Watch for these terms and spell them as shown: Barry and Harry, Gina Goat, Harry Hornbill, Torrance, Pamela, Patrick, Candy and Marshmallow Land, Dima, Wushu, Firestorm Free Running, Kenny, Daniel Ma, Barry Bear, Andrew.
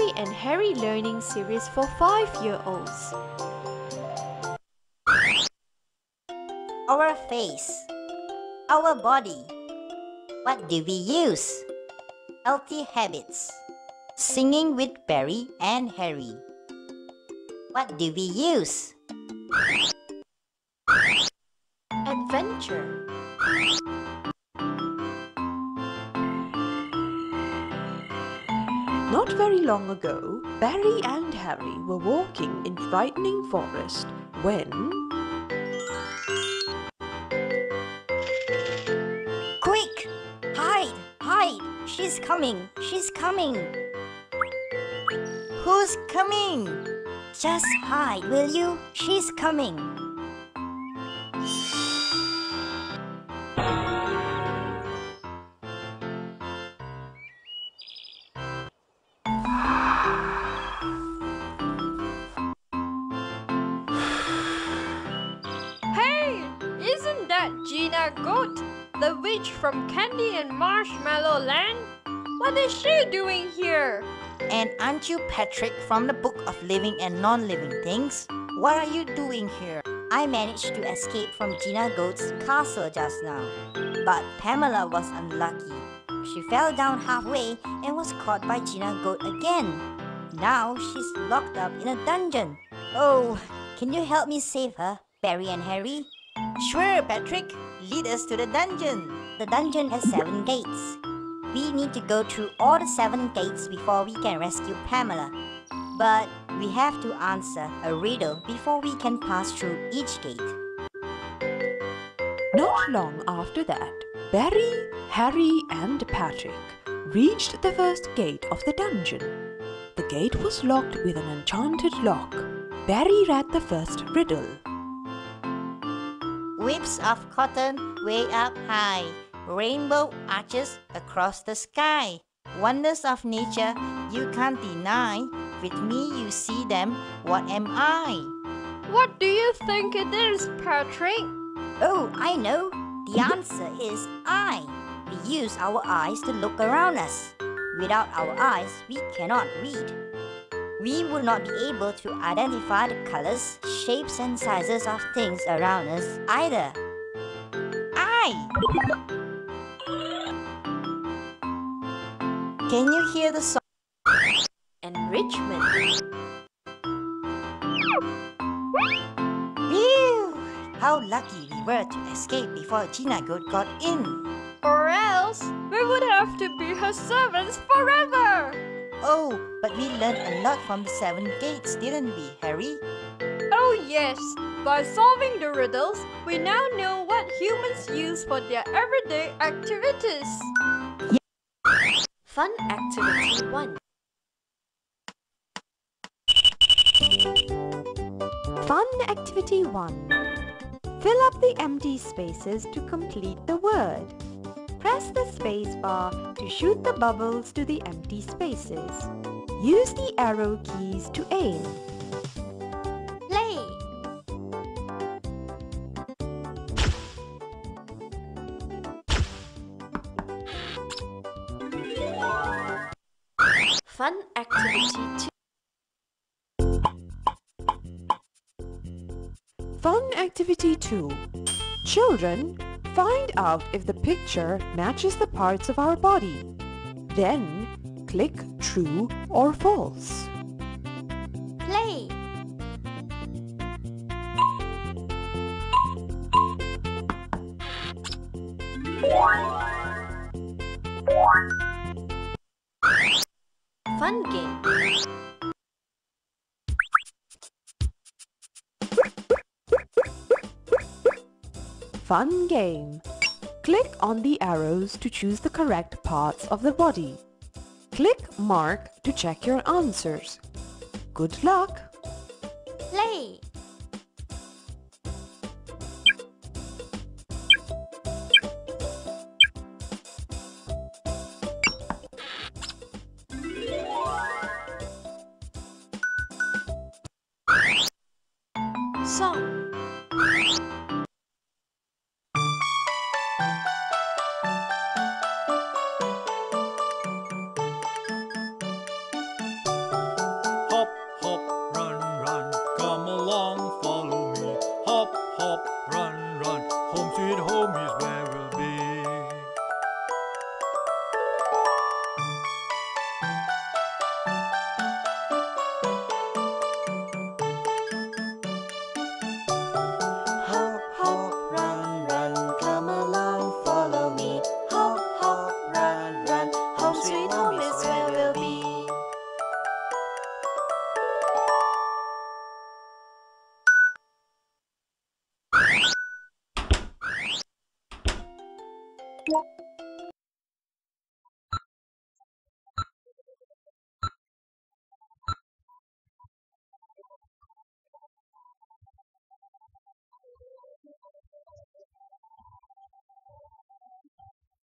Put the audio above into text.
Barry and Harry Learning Series for 5-year-olds. Our face, our body. What do we use? Healthy habits. Singing with Barry and Harry. What do we use? Adventure. Not very long ago, Barry and Harry were walking in frightening forest when... Quick! Hide! Hide! She's coming! She's coming! Who's coming? Just hide, will you? She's coming! Gina Goat, the witch from Candy and Marshmallow Land? What is she doing here? And aren't you Patrick from the Book of Living and Non-Living Things? What are you doing here? I managed to escape from Gina Goat's castle just now. But Pamela was unlucky. She fell down halfway and was caught by Gina Goat again. Now she's locked up in a dungeon. Oh, can you help me save her, Barry and Harry? Sure, Patrick. Lead us to the dungeon. The dungeon has 7 gates. We need to go through all the 7 gates before we can rescue Pamela. But we have to answer a riddle before we can pass through each gate. Not long after that, Barry, Harry and Patrick reached the first gate of the dungeon. The gate was locked with an enchanted lock. Barry read the first riddle. Whips of cotton way up high, rainbow arches across the sky. Wonders of nature you can't deny, with me you see them, what am I? What do you think it is, Patrick? Oh, I know. The answer is eye. We use our eyes to look around us. Without our eyes, we cannot read. We would not be able to identify the colors, shapes and sizes of things around us either. Eye! Can you hear the song? Enrichment. Phew! How lucky we were to escape before Gina Goat got in. Or else, we would have to be her servants forever! Oh, but we learned a lot from the 7 gates, didn't we, Harry? Oh yes! By solving the riddles, we now know what humans use for their everyday activities. Yeah. Fun Activity 1. Fun Activity 1. Fill up the empty spaces to complete the word. Press the space bar to shoot the bubbles to the empty spaces. Use the arrow keys to aim. Play! Fun Activity 2. Fun Activity 2. Children, find out if the picture matches the parts of our body. Then, click true or false. Play! Fun game. Fun game. Click on the arrows to choose the correct parts of the body. Click mark to check your answers. Good luck! Play! Song.